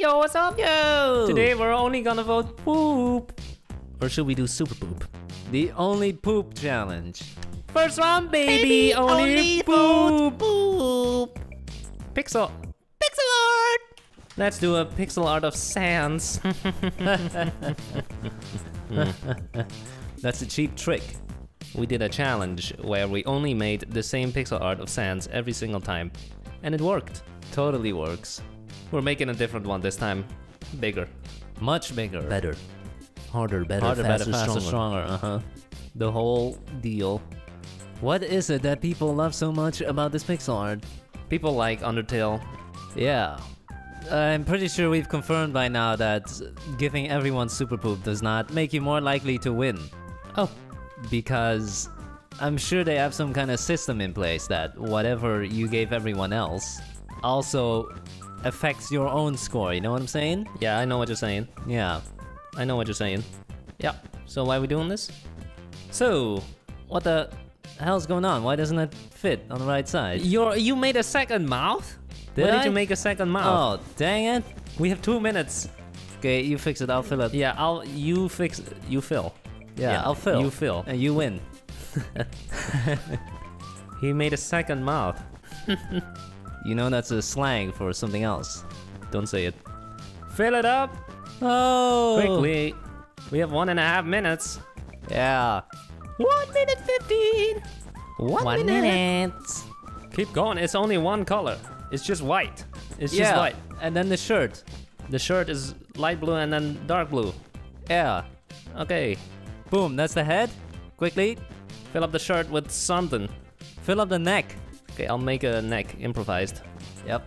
Yo, what's up? Yo! Today we're only gonna vote poop. Or should we do super poop? The only poop challenge. First round, baby! Only poop! Poop! Pixel! Pixel art! Let's do a pixel art of Sans. That's a cheap trick. We did a challenge where we only made the same pixel art of Sans every single time. And it worked. Totally works. We're making a different one this time. Bigger. Much bigger. Better. Harder, better, faster, stronger. The whole deal. What is it that people love so much about this pixel art? People like Undertale. Yeah. I'm pretty sure we've confirmed by now that giving everyone super poop does not make you more likely to win. Oh. Because I'm sure they have some kind of system in place that whatever you gave everyone else also affects your own score, you know what I'm saying? Yeah, I know what you're saying. Yeah. I know what you're saying. Yeah. So why are we doing this? So, what the hell's going on? Why doesn't it fit on the right side? You made a second mouth? Why did you make a second mouth? Oh, dang it. We have 2 minutes. Okay, you fix it, I'll fill it. Yeah, you fix it. You fill. Yeah, I'll fill. You fill. And you win. He made a second mouth. You know that's a slang for something else. Don't say it. Fill it up! Oh! Quickly! We have 1.5 minutes. Yeah. 1 minute 15! 1 minute! Keep going, it's only one color. It's just white. It's just white. And then the shirt. The shirt is light blue and then dark blue. Yeah. Okay. Boom, that's the head. Quickly. Fill up the shirt with something. Fill up the neck. Okay, I'll make a neck improvised. Yep.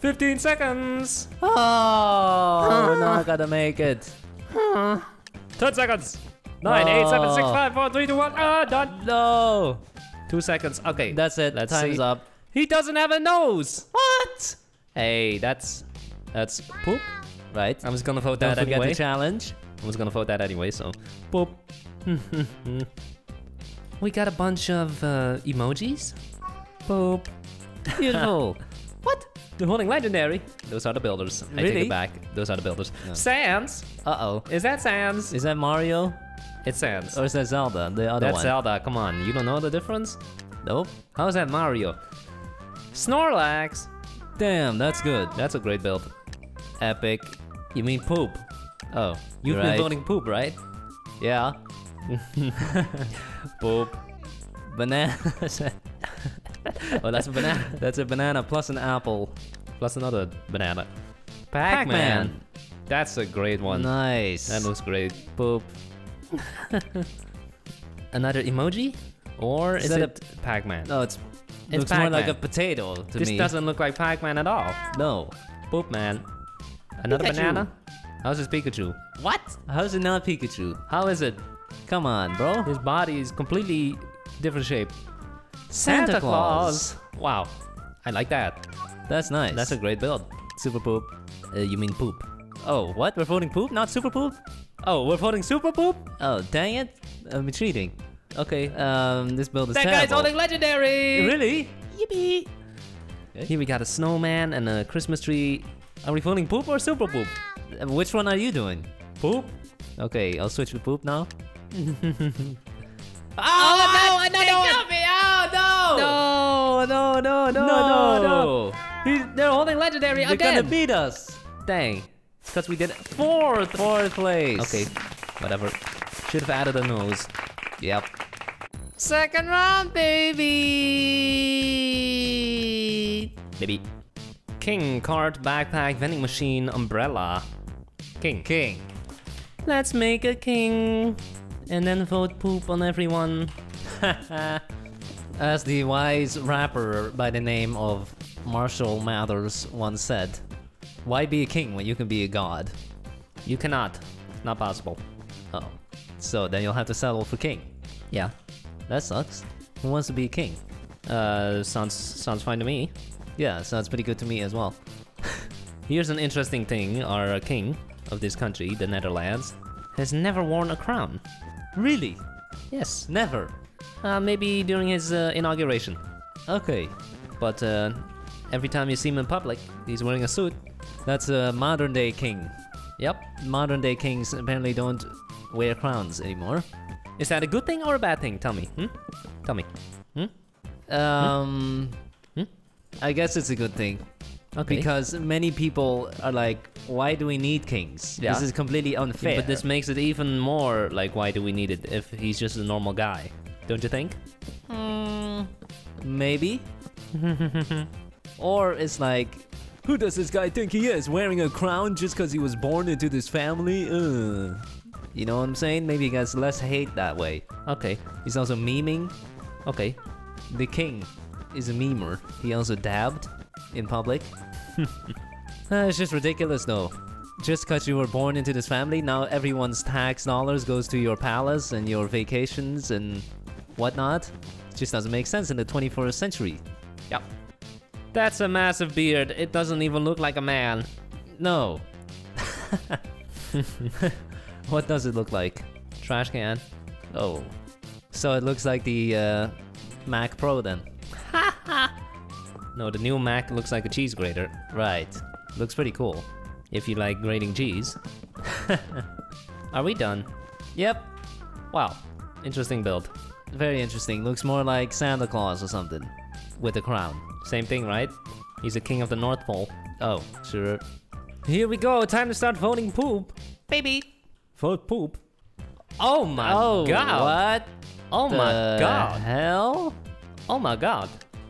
15 seconds! Oh, we're not gonna make it. 10 seconds! 9, 8, 7, 6, 5, 4, 3, 2, 1, done! No! 2 seconds, okay. That's it, time's up. He doesn't have a nose! What? Hey, that's poop. Right. I was gonna vote that anyway. Don't forget the challenge. I was gonna vote that anyway, so... Boop. We got a bunch of emojis. Boop. Beautiful. What? The holding legendary. Those are the builders. Really? I take it back. Those are the builders. No. Sans. Uh-oh. Is that Sans? Is that Mario? It's Sans. Or is that Zelda? The other one. That's Zelda. Come on. You don't know the difference? Nope. How's that Mario? Snorlax. Damn, that's good. That's a great build. Epic. You mean poop. Oh, you've been voting poop, right? Yeah. Poop. Banana. Oh, that's a banana. That's a banana plus an apple. Plus another banana. Pac-Man. That's a great one. Nice. That looks great. Poop. Another emoji? Or is it Pac-Man? No, it's looks more like a potato to me. This doesn't look like Pac-Man at all. No. Poop man. Another banana? How's this Pikachu? What? How's it not Pikachu? How is it? Come on, bro. His body is completely different shape. Santa Claus. Wow. I like that. That's nice. That's a great build. Super poop. You mean poop. Oh, what? We're voting poop, not super poop? Oh, we're voting super poop? Oh, dang it. I'm cheating. Okay, this build is terrible. That guy's holding legendary! Really? Yippee! Okay. Here we got a snowman and a Christmas tree. Are we voting poop or super poop? Which one are you doing? Poop? Okay, I'll switch to poop now. Oh, another one! Oh, no! No, no, no, no, no, no! They're holding legendary again! They're gonna beat us! Dang. Because we did fourth place! Okay, whatever. Should have added a nose. Yep. Second round, baby! Baby. King, cart, backpack, vending machine, umbrella. King. King. Let's make a king. And then vote poop on everyone. As the wise rapper by the name of Marshall Mathers once said, why be a king when you can be a god? You cannot. It's not possible. Oh. So then you'll have to settle for king. Yeah. That sucks. Who wants to be a king? Sounds fine to me. Yeah, sounds pretty good to me as well. Here's an interesting thing. Our king of this country, the Netherlands, has never worn a crown. Really? Yes. Never. Maybe during his inauguration. Okay. But Every time you see him in public, he's wearing a suit. That's a modern day king. Yep, modern day kings apparently don't wear crowns anymore. Is that a good thing or a bad thing? Tell me. Tell me. I guess it's a good thing. Okay. Because many people are like, why do we need kings? Yeah. This is completely unfair. But this makes it even more like, why do we need it if he's just a normal guy? Don't you think? Maybe. Or it's like, who does this guy think he is? Wearing a crown just because he was born into this family? You know what I'm saying? Maybe he gets less hate that way. Okay. He's also memeing. Okay. The king is a memer. He also dabbed in public. It's just ridiculous though. Just because you were born into this family, now everyone's tax dollars goes to your palace and your vacations and whatnot. It just doesn't make sense in the 21st century. Yep. That's a massive beard. It doesn't even look like a man. No. What does it look like? Trash can. Oh. So it looks like the Mac Pro then. No, the new Mac looks like a cheese grater. Right. Looks pretty cool. If you like grating cheese. Are we done? Yep. Wow. Interesting build. Very interesting. Looks more like Santa Claus or something. With a crown. Same thing, right? He's the king of the North Pole. Oh, sure. Here we go. Time to start voting poop. Baby. Vote poop. Oh my god. What? Oh my god. Hell? Oh my god.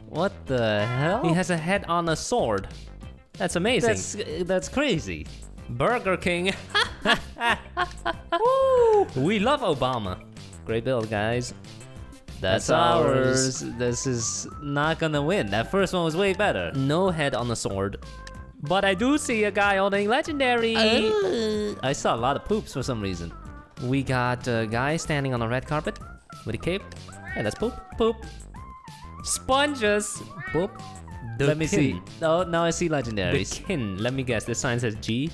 What the hell? He has a head on a sword. That's amazing. That's crazy. Burger King. Woo! We love Obama. Great build, guys. That's ours. This is not gonna win. That first one was way better. No head on the sword. But I do see a guy holding legendary. I saw a lot of poops for some reason. We got a guy standing on a red carpet with a cape. Hey, that's poop. Poop. Sponges. Poop. Let me see. Oh, now I see legendaries. The kin. Let me guess. This sign says G.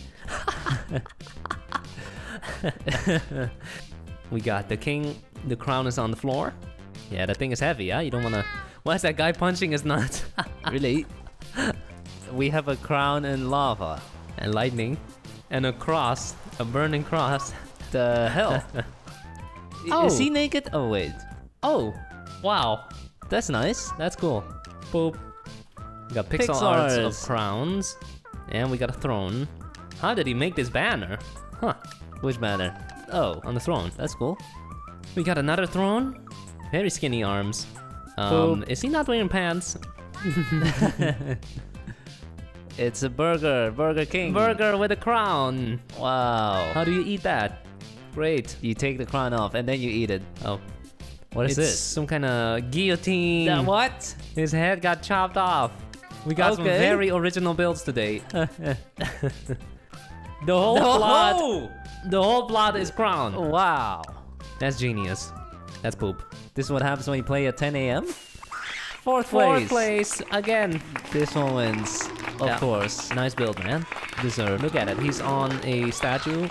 We got the king. The crown is on the floor. Yeah, that thing is heavy, huh? You don't wanna... Why is that guy punching his nuts? Really? We have a crown and lava. And lightning. And a cross. A burning cross. The hell? Oh. Is he naked? Oh, wait. Oh. Wow. That's nice. That's cool. Boop. We got pixel arts of crowns. And we got a throne. How did he make this banner? Huh. Which banner? Oh, on the throne. That's cool. We got another throne. Very skinny arms. Is he not wearing pants? It's a burger. Burger King. Burger with a crown. Wow. How do you eat that? Great. You take the crown off and then you eat it. Oh. What is this? Some kind of guillotine. What? His head got chopped off. We got some very original builds today. The whole plot is crown. Wow. That's genius. That's poop. This is what happens when you play at 10 a.m. Fourth place again. This one wins, of course. Nice build, man. Deserved. Look at it. He's on a statue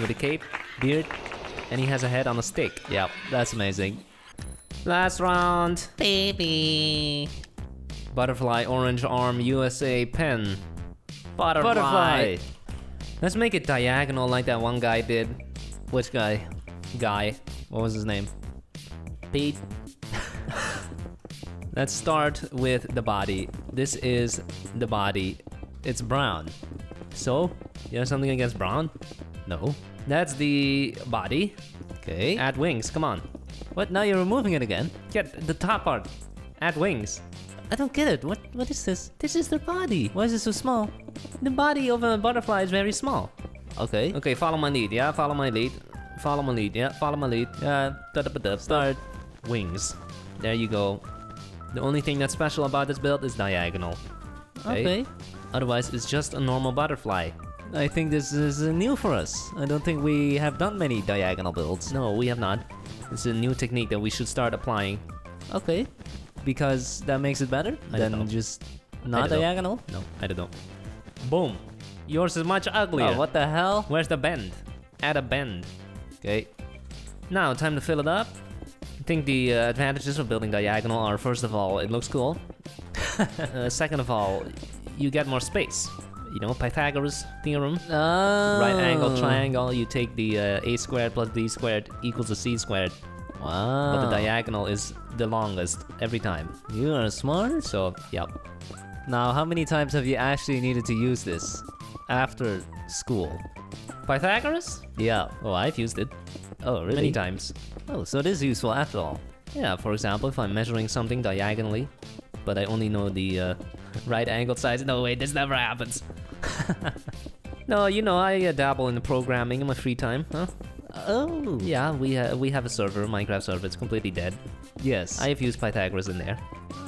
with a cape, beard, and he has a head on a stick. Yep, that's amazing. Last round, baby. Butterfly, orange arm, USA pen. Butterfly. Let's make it diagonal like that one guy did. Which guy? What was his name? Pete. Let's start with the body. This is the body. It's brown. So, you have something against brown? No. That's the body. Okay. Add wings, come on. What? Now you're removing it again? Get the top part. Add wings. I don't get it. What is this? This is the body. Why is it so small? The body of a butterfly is very small. Okay. Okay, follow my lead, yeah? Follow my lead. Follow my lead, yeah, follow my lead. Start. Wings. There you go. The only thing that's special about this build is diagonal. Okay. Otherwise, it's just a normal butterfly. I think this is new for us. I don't think we have done many diagonal builds. No, we have not. It's a new technique that we should start applying. Okay. Because that makes it better than just not diagonal? No, I don't know. Boom. Yours is much uglier. Oh, what the hell? Where's the bend? Add a bend. Okay. Now, time to fill it up. I think the advantages of building diagonal are, first of all, it looks cool. Second of all, you get more space. You know, Pythagoras theorem. Oh. Right angle triangle, you take the a squared plus b squared equals a c squared. Wow. But the diagonal is the longest every time. You are smart. So, yep. Now, how many times have you actually needed to use this after school? Pythagoras? Yeah. Oh, I've used it. Oh, really? Many times. Oh, so it is useful after all. Yeah, for example, if I'm measuring something diagonally, but I only know the right angled size. No, wait, this never happens. No, you know, I dabble in programming in my free time, huh? Oh. Yeah, we have a server, Minecraft server. It's completely dead. Yes. I have used Pythagoras in there.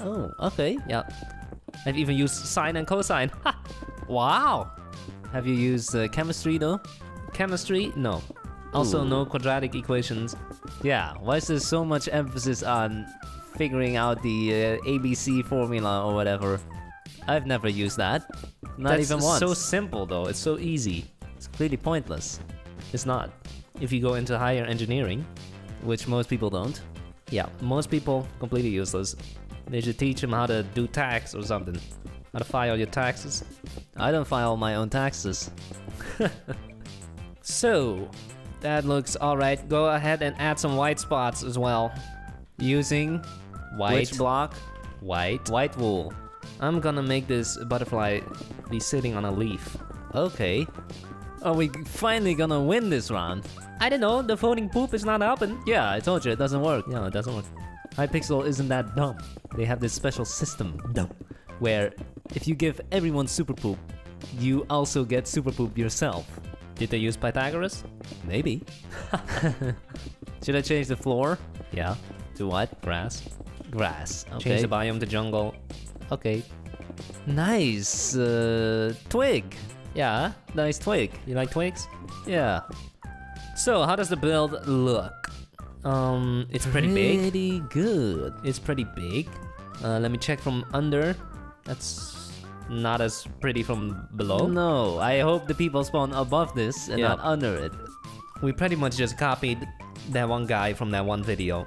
Oh, okay. Yeah. I've even used sine and cosine. Ha! Wow! Have you used chemistry though? Chemistry? No. Also, ooh, no quadratic equations. Yeah, why is there so much emphasis on figuring out the ABC formula or whatever? I've never used that. That's even once. It's so simple though, it's so easy. It's completely pointless. It's not. If you go into higher engineering, which most people don't. Yeah, most people, completely useless. They should teach them how to do tax or something. How to file your taxes. I don't file my own taxes. So, that looks alright. Go ahead and add some white spots as well. Using white block, white wool. I'm gonna make this butterfly be sitting on a leaf. Okay. Are we finally gonna win this round? I don't know, the voting poop is not helping. Yeah, I told you, it doesn't work. No, it doesn't work. Hypixel isn't that dumb. They have this special system, dumb, where if you give everyone super poop, you also get super poop yourself. Did they use Pythagoras? Maybe. Should I change the floor? Yeah. To what? Grass. Grass. Okay. Change the biome to jungle. Okay. Nice twig. Yeah, nice twig. You like twigs? Yeah. So, how does the build look? It's pretty big. Pretty good. It's pretty big. Let me check from under. That's not as pretty from below. No, I hope the people spawn above this and not under it. We pretty much just copied that one guy from that one video.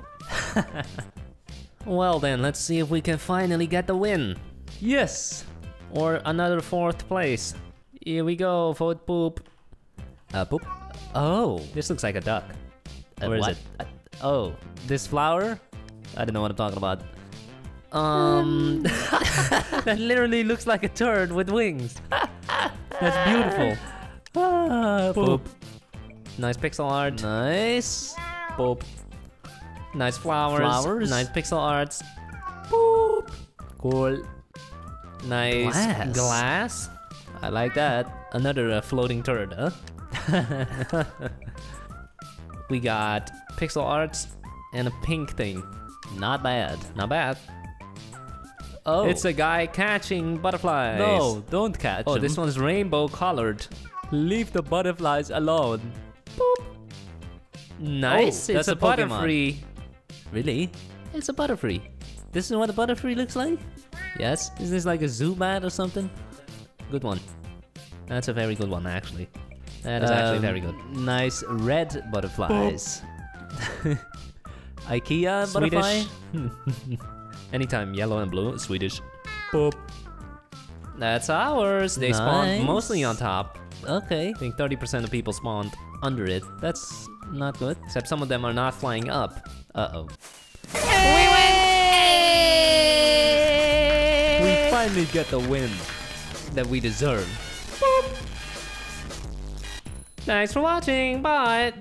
Well then, let's see if we can finally get the win. Yes! Or another fourth place. Here we go, vote poop. Poop? Oh, this looks like a duck. Where is it? Oh, this flower? I don't know what I'm talking about. That literally looks like a turd with wings. That's beautiful. Boop. Nice pixel art. Nice. Boop. Nice flowers. Nice pixel arts. Boop. Cool. Nice glass. I like that. Another floating turd, huh? We got pixel arts and a pink thing. Not bad. Not bad. Oh. It's a guy catching butterflies. No, don't catch them. Oh, this one's rainbow colored. Leave the butterflies alone. Boop. Nice. Oh, it's a Butterfree. Really? It's a Butterfree. This is what a Butterfree looks like? Yes. Is this like a zoo bat or something? Good one. That's a very good one, actually. That is actually very good. Nice red butterflies. Ikea Swedish butterfly? Anytime yellow and blue, Swedish. Boop. That's ours. They spawned mostly on top. Okay. I think 30% of people spawned under it. That's not good. Except some of them are not flying up. Uh-oh. We win! We finally get the win that we deserve. Boop. Thanks for watching, bye!